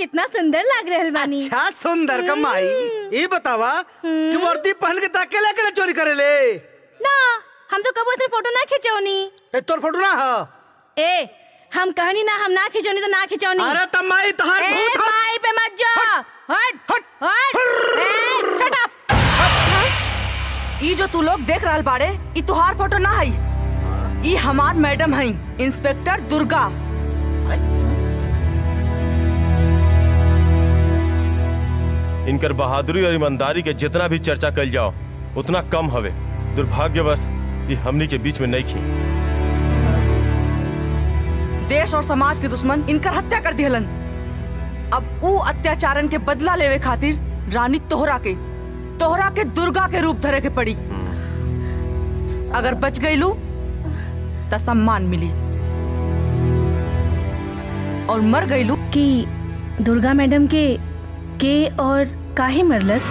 कितना सुंदर लग रहा बानी। अच्छा सुंदर कमाई, ये बतावा कि वर्दी पहन के ता अकेले अकेले चोरी करेले ना? हम तो कबो से फोटो ना खिंचौनी। ए तोर फोटो ना हो? ए हम कहनी ना हम ना खिंचौनी तो ना खिंचौनी। अरे तमाई तहार भूत है। ए माई पे मत जा। हट हट हट शट अप। ई जो तू लोग देख रहल बाड़े ई तोहार फोटो ना है, ई हमार मैडम है इंस्पेक्टर दुर्गा। इनकर बहादुरी और ईमानदारी के जितना भी चर्चा कर जाओ उतना कम हवे। दुर्भाग्यवश ये हमनी के बीच में नहीं थी। देश और समाज के दुश्मन इनकर हत्या कर दिहलन। अब ऊ अत्याचारन के बदला लेवे खातिर रानी तोहरा के दुर्गा के रूप धरे के पड़ी। अगर बच गई लू तो सम्मान मिली और मर गई लू कि दुर्गा मैडम के और काहे मरलस?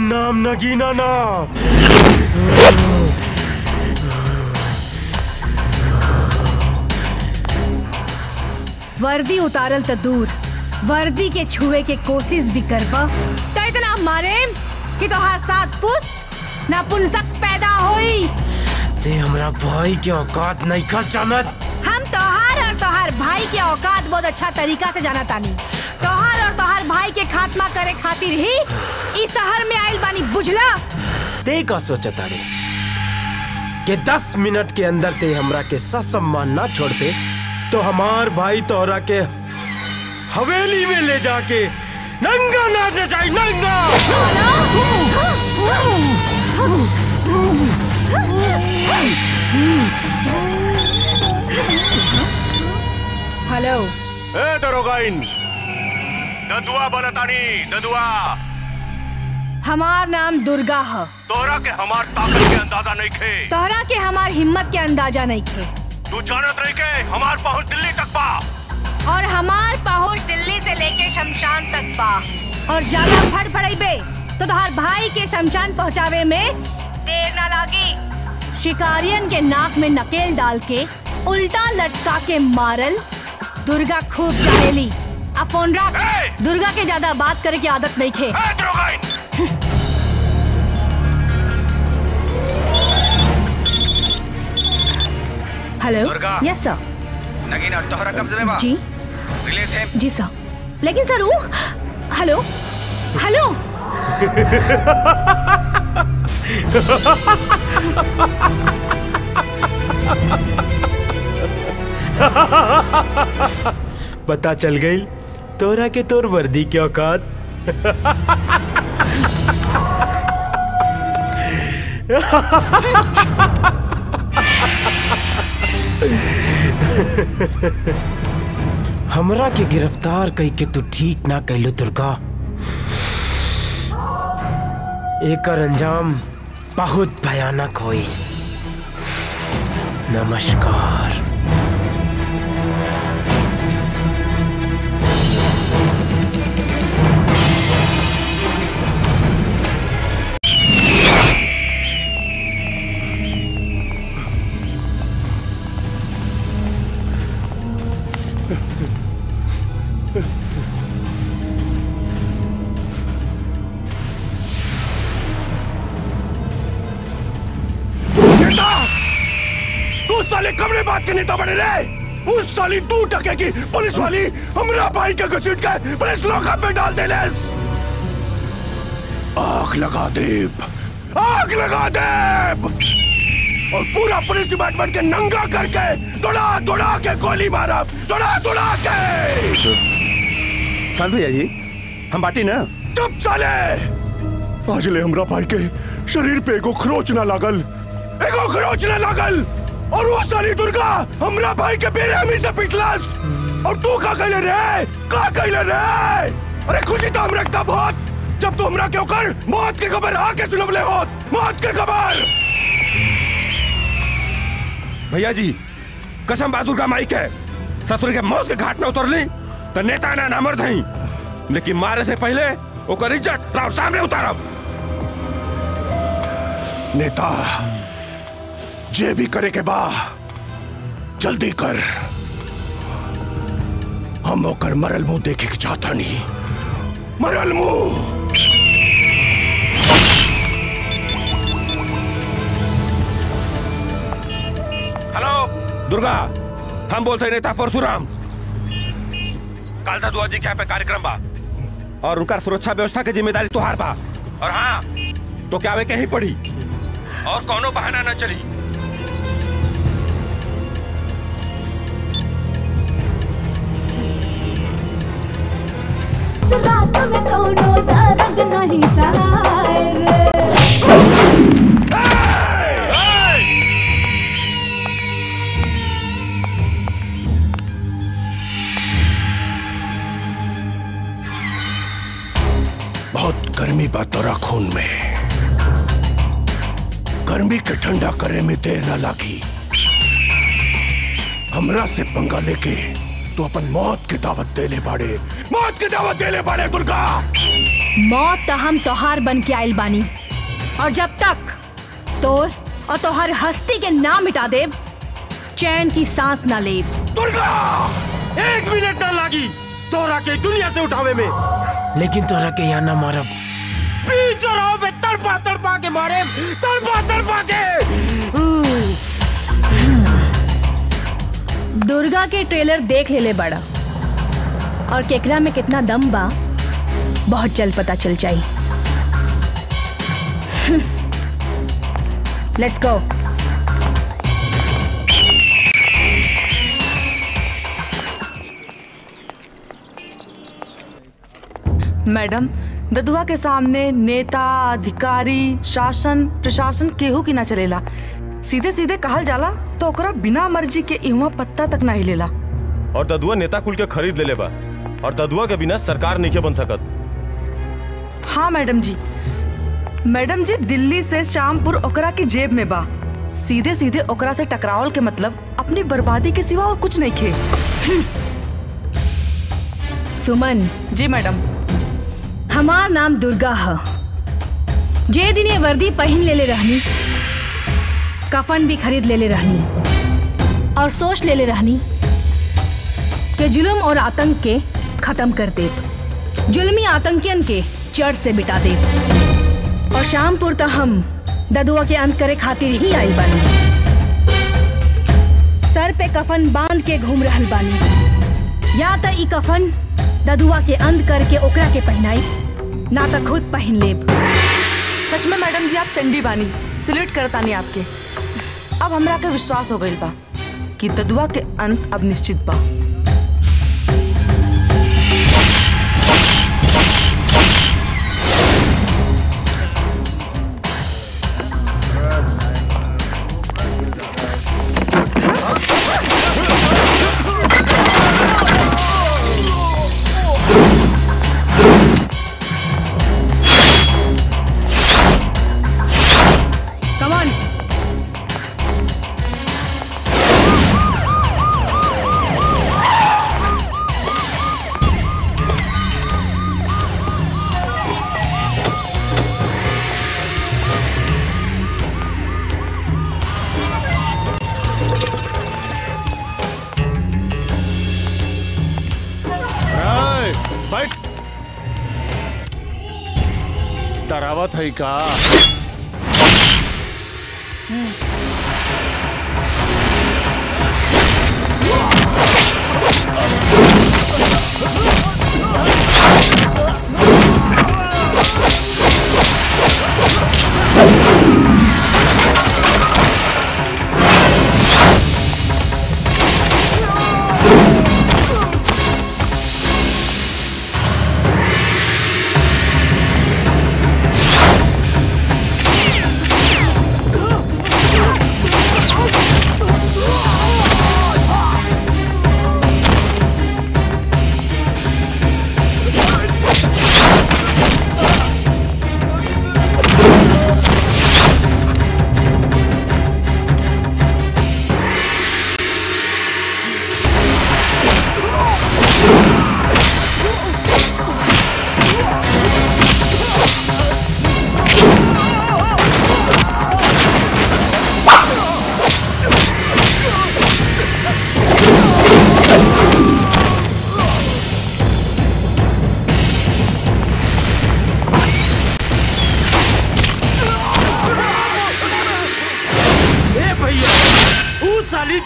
नाम नगीना ना वर्दी उतारल तो दूर, वर्दी के छुए के कोशिश भी करवा तो इतना मारे कि तोहार साथ पुत नपुंसक पैदा होई। ते हमरा भाई के औकात नहीं खा जानत। हम तोहार और तोहार भाई के औकात बहुत अच्छा तरीका से जाना तानी। तोहार और तोहार भाई के खात्मा करे खातिर ही इस शहर में आयल बानी, बुझला? ते का सोचा तारे के 10 मिनट के अंदर ते हमरा के ससम्मान ना छोड़ पे तो हमार भाई तोहरा के हवेली में ले जाके नंगा नाचने जाए नंगा। हेलो ए दरोगाइन ददुआ बनतानी ददुआ। हमार नाम दुर्गा है। तोहरा के हमार ताकत के अंदाजा नहीं खे, तोहरा के हमार हिम्मत के अंदाजा नहीं खे। तू जानत रही के हमार पहुंच दिल्ली तक बा और हमार पहुंच दिल्ली से लेके शमशान तक बा और ज्यादा फड़फड़ाईबे तो तोहार भाई के शमशान पहुंचावे में देर ना लागी। शिकारियन के नाक में नकेल डाल के उल्टा लटका के मारल दुर्गा खूब जानेली। अब फोन रख, दुर्गा के ज्यादा बात करे की आदत नहीं खे। Hello yes sir. नगीना तोहरा कब्जे में बा जी? रिलीज है जी सर। लेकिन सर वो हेलो हेलो पता चल गई तोरा के तोर वर्दी के औकात। हमरा के गिरफ्तार कई के तू ठीक ना कैलो दुर्गा, एक अंजाम बहुत भयानक होई। नमस्कार। नेता बने रहे उस साली तू टके की पुलिस वाली हमरा भाई के घसीट के पुलिस लोका पे डाल दे। आग लगा देब, आग लगा देब और पूरा पुलिस डिपार्टमेंट के नंगा करके दौड़ा दौड़ा के गोली मारा, दौड़ा दौड़ा के। साल भैया जी हम बाटी ना चुप साले। आज ले हमरा भाई के शरीर पे एगो खरोच ना लागल, एगो खरोच ना लागल और वो साली दुर्गा हमरा भाई के बेरहमी से पिटलास और तू का कहले रे, का कहले रे। अरे खुशी तो हम रखता बहुत जब तू हमरा के ऊपर मौत की खबर आके सुनबले हो, मौत की खबर। भैया जी कसम बा दुर्गा माई के ससुर के मौत के घाट में उतरली तो नेता ना नामर थई, लेकिन मारे से पहले ओकर इज्जत राव सामने उतारब। नेता जे भी करे के बा जल्दी कर, हम होकर मरल मुंह देखे के चाहता नहीं, मरल मुंह। हेलो दुर्गा, हम बोलते हैं नेता परशुराम। कल ददुआ जी के यहाँ पे कार्यक्रम बा और उनका सुरक्षा व्यवस्था की जिम्मेदारी तुहार बा। और हाँ तो क्या वे कहीं पड़ी और कोनो बहाना न चली। तुम्हें कोनो दर्द नहीं सहारे। बहुत गर्मी बा तोरा खून में, गर्मी के ठंडा करे में देर ना लागी। हमरा से पंगा लेके तो अपन मौत की दावत देले बाड़े, मौत की दावत देले बाड़े दुर्गा। मौत तो हम तोहार बन के आयल बानी और जब तक तोर और तोहर हस्ती के ना मिटा दे चैन की सांस ना ले। दुर्गा एक मिनट ना लागी तोरा के दुनिया से उठावे में, लेकिन तोरा के यहाँ ना मारब। तड़पा तड़पा के मारे, तड़पा तड़पा के। दुर्गा के ट्रेलर देख ले बड़ा और केकरा में कितना दम बा बहुत जल्द पता चल जाई। Let's go. मैडम ददुआ के सामने नेता, अधिकारी, शासन, प्रशासन केहू की ना चलेला। सीधे सीधे कहल जाला तो ओकरा बिना मर्जी के इहवा पत्ता तक ना हिलेला। और ददुआ नेता कुल के खरीद लेले बा और ददुआ के बिना सरकार नहीं के बन सकत। हाँ मैडम जी, मैडम जी दिल्ली से श्यामपुर ओकरा की जेब में बा। सीधे सीधे ओकरा से टकरावल के मतलब अपनी बर्बादी के सिवा और कुछ नहीं खे। सुमन जी मैडम, हमार नाम दुर्गा है। जे दिन ये वर्दी पहन लेले रहनी, कफन भी खरीद लेले रहनी और सोच लेले रहनी के जुल्म और आतंक के खत्म कर दे, जुल्मी आतंकियन के जड़ से मिटा दे। और श्यामपुर तक हम ददुआ के अंत करे खातिर ही आई बानी। सर पे कफन बांध के घूम रहल बानी, या तो ई कफन ददुआ के अंत करके ओकरा के पहनाई ना तो खुद पहिन लेब। सच में मैडम जी आप चंडी बानी, सिलेक्ट करतानी आपके। अब हमरा के विश्वास हो गइल बा कि ददुआ के अंत अब निश्चित बा। था का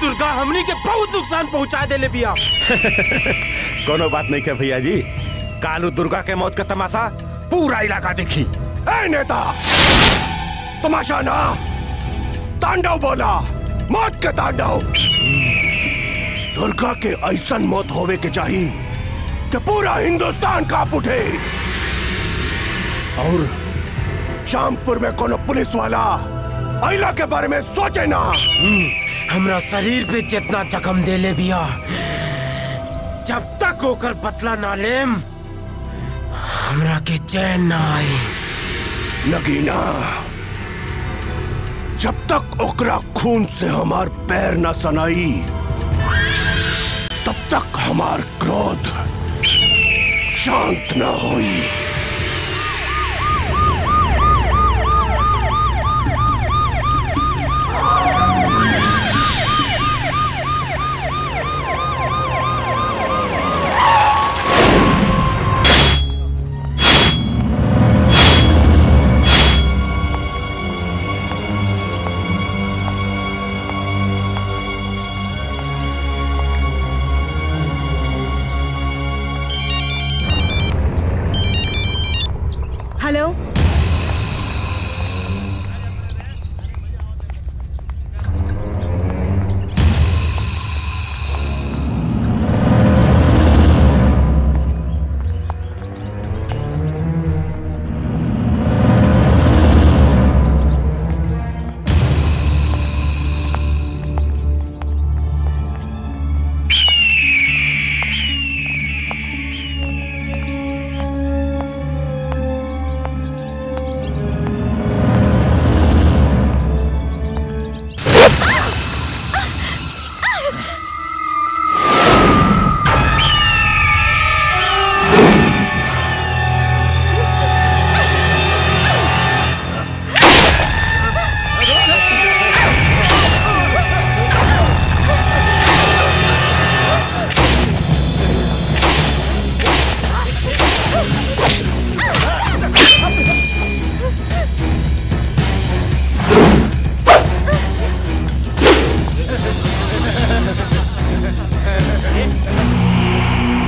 दुर्गा हमनी के बहुत नुकसान पहुंचा देले बिया। कोनो बात नहीं के भैया जी, कालू दुर्गा के मौत का तमाशा पूरा इलाका देखी। ए नेता, तमाशा ना, तांडव बोला, मौत के तांडव। दुर्गा के ऐसा मौत होवे के चाहिए कि पूरा हिंदुस्तान कांप उठे। और श्यामपुर में कोनो पुलिस वाला आइला के बारे में सोचे ना। हमरा शरीर पे जितना जख्म दे ले बिया, जब तक होकर बतला ना लेम हमरा के चैन ना आई। नगीना, जब तक ओकरा खून से हमार पैर ना सनाई तब तक हमार क्रोध शांत ना होई। हेलो,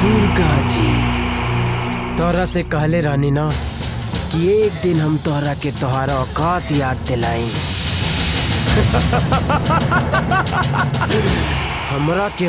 दुर्गा जी तोरा से कहले रानी ना कि एक दिन हम तोहरा के तोहरा औकात याद दिलाएंगे। हमरा के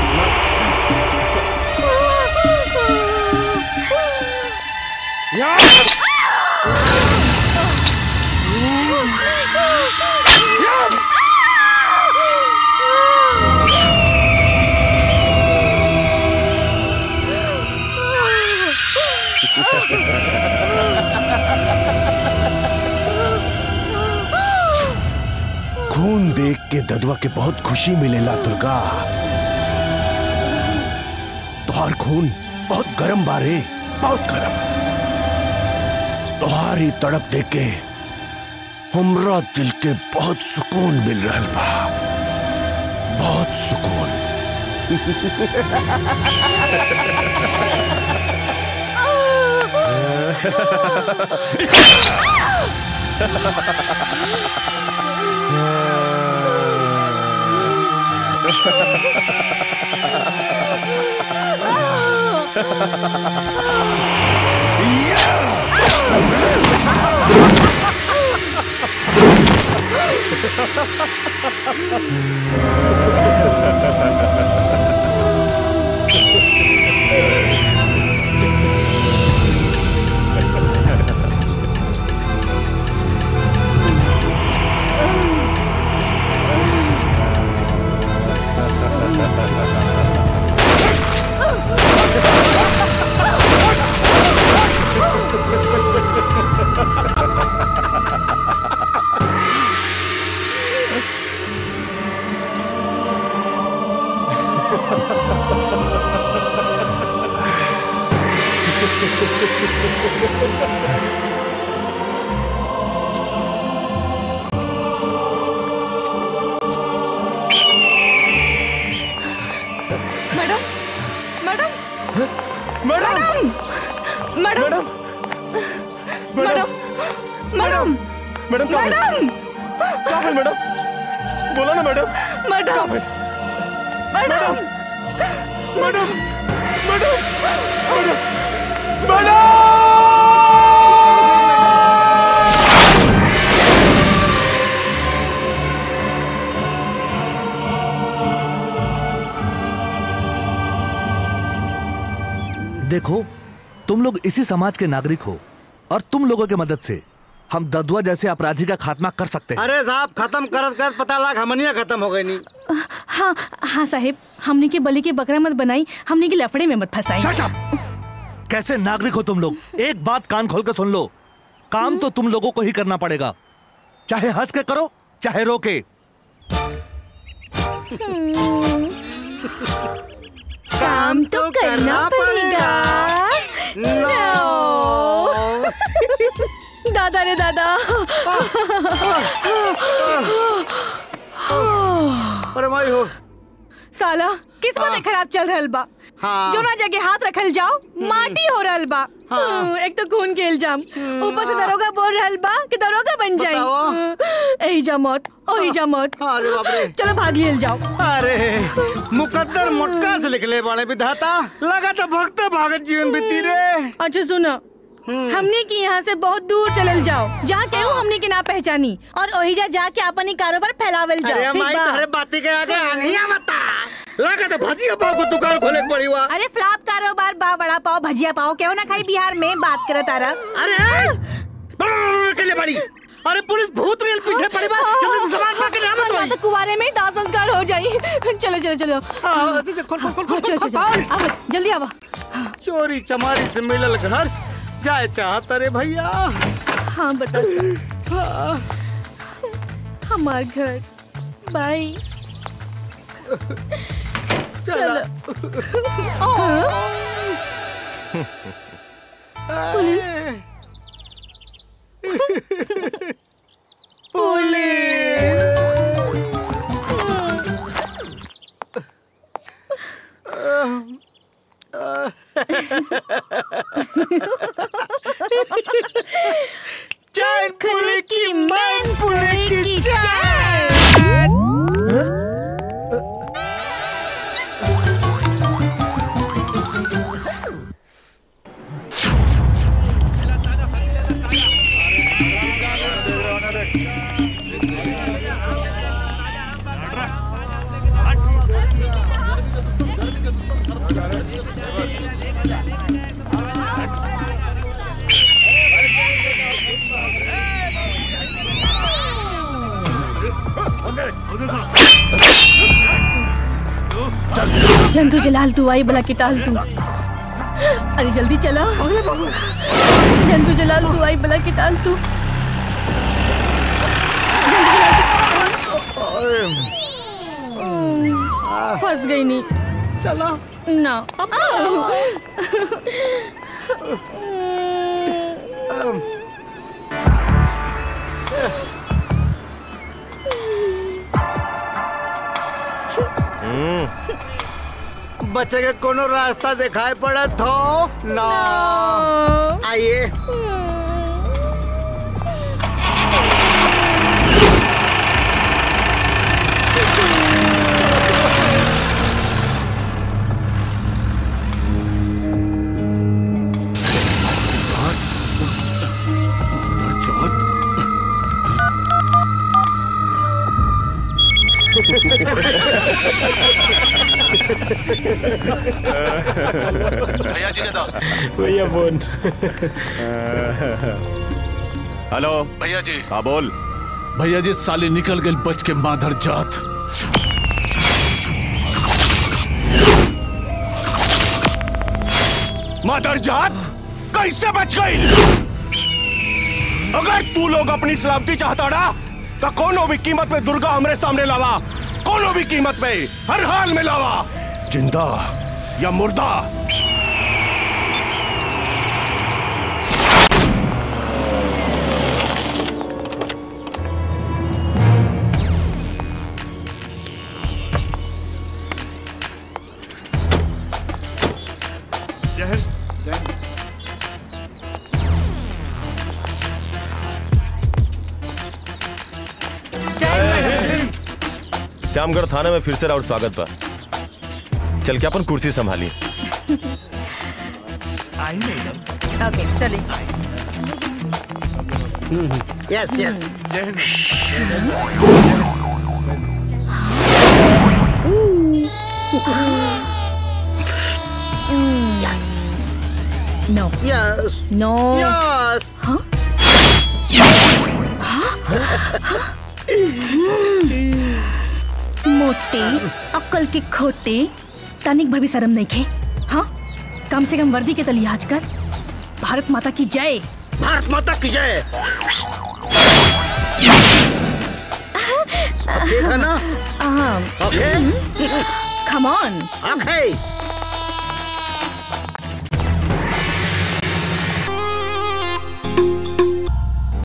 खून देख के ददुआ के बहुत खुशी मिलेला दुर्गा। तोहार खून बहुत गरम बारे, बहुत गरम। तुम्हारी तड़प देख के हमरा दिल के बहुत सुकून मिल रहल बा, बहुत सुकून। देखो, तुम लोग इसी समाज के नागरिक हो और तुम लोगों की मदद से हम ददुआ जैसे अपराधी का खात्मा कर सकते हैं। अरे साहब, खत्म करत करत पता लग हमनिया खत्म हो गई नी। हाँ हाँ साहिब, हमने के बलि के बकरा मत बनाई, हमने के लफड़े में मत फंसाई। Shut up! कैसे नागरिक हो तुम लोग। एक बात कान खोल कर सुन लो, काम तो तुम लोगों को ही करना पड़ेगा, चाहे हंस के करो चाहे रो के। काम तो करना पड़ेगा। दादा रे दादा, अरे माई हो साला, किस्मत खराब चल रहल बा। जो ना जगह हाथ रखल जाओ माटी हो रहल बा। एक तो खून के इल्जाम, ऊपर से दरोगा बोल रहल बा कि दरोगा बन जाए। एही जा मौत, ओही जा मौत। चलो भाग लियल जाओ। अरे मुकद्दर मुटका से निकले बाड़े विधाता, लगा तो भक्त भागत जीवन बीती रे। अच्छा सुना, हमने की यहाँ से बहुत दूर चलल जाओ, जहाँ केहू हमने की ना पहचानी और ओहिजा जाके अपनी कारोबार फैलावल जाओ। अरे माई तोहरे बाती के आगे आनिया मता, लगा तो भजिया पाव को दुकान खोले के पड़ी हुआ। अरे फ्लॉप कारोबार बा, बड़ा पाव भजिया पाव केहू ना खाई बिहार में। बात करत तारा। अरे अरे पुलिस भूत रेल पीछे पड़े बा, जल्दी सामान पा के ले आवत होई। कुवारे में ही दाह संस्कार हो जाई। चलो चलो चलो, खोल खोल खोल खोल, आव जल्दी आवा। चोरी चमारी से मिलल घर जाए चाहता रे भैया। हाँ बता सर, हमार घर बाई। चलो पुलिस चार पुले की मन, पुले की चार। जंतु जलाल तू आई बला किटाल तू। अरे जल्दी चला। जंतु जलाल तू आई बला किटाल तू। फंस गई नहीं। चला ना। बच्चे के कोनो रास्ता दिखाई पड़ा तो ना आइए। भैया बोल। हेलो भैया जी। हाँ बोल। भैया जी साले निकल गए बच के माधर जात। माधर जात कैसे बच गई? अगर तू लोग अपनी सलामती चाहता ना तो कोनो भी कीमत पे दुर्गा हमरे सामने लावा। कोनो भी कीमत पे हर हाल में लावा। जिंदा या मुर्दा। श्यामगढ़ थाने में फिर से राउत स्वागत पर। चल के अपन कुर्सी संभाली। आई ओके चले। Yes yes. Yes. No. Yes. No. Yes. हाँ? हाँ? मोटे अक्ल के खोटे तनिक भर भी शर्म नहीं खे। हाँ कम से कम वर्दी के तलिहाज कर। भारत माता की जय। भारत माता की जय। देखा ना? Come on.